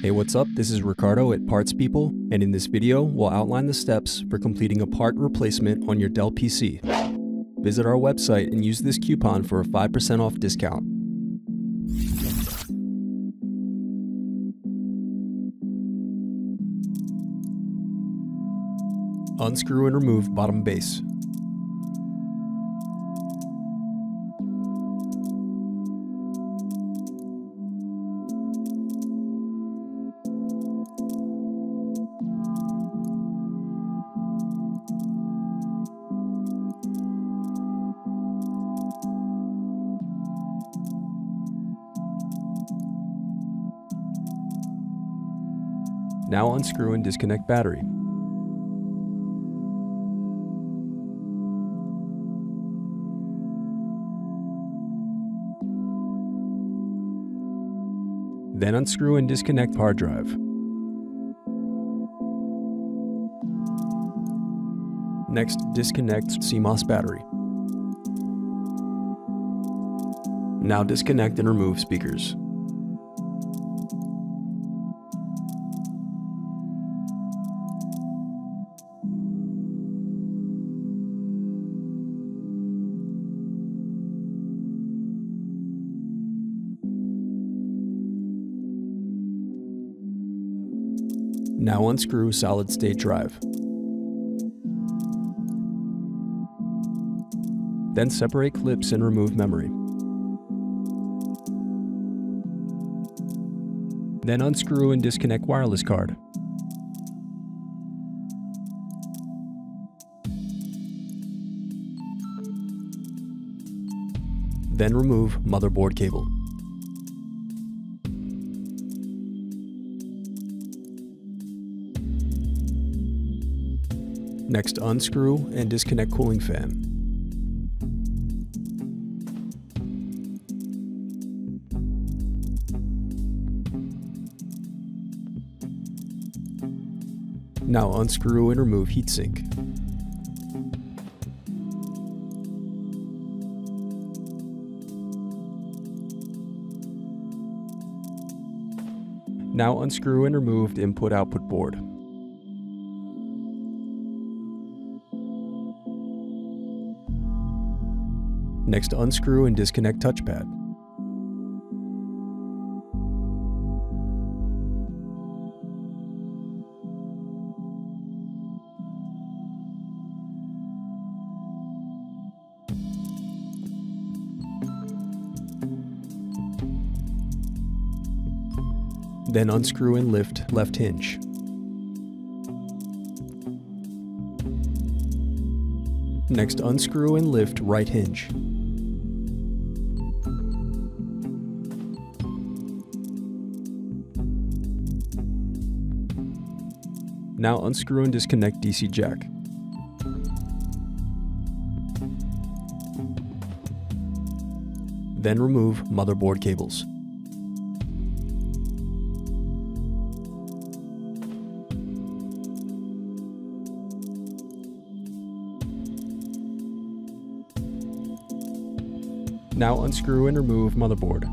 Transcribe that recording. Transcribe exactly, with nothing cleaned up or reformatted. Hey, what's up? This is Ricardo at Parts People, and in this video, we'll outline the steps for completing a part replacement on your Dell P C. Visit our website and use this coupon for a five percent off discount. Unscrew and remove bottom base. Now unscrew and disconnect battery. Then unscrew and disconnect hard drive. Next, disconnect C MOS battery. Now disconnect and remove speakers. Now unscrew solid-state drive. Then separate clips and remove memory. Then unscrew and disconnect wireless card. Then remove motherboard cable. Next, unscrew and disconnect cooling fan. Now unscrew and remove heatsink. Now unscrew and remove input-output board. Next, unscrew and disconnect touchpad. Then unscrew and lift left hinge. Next, unscrew and lift right hinge. Now unscrew and disconnect D C jack. Then remove motherboard cables. Now unscrew and remove motherboard.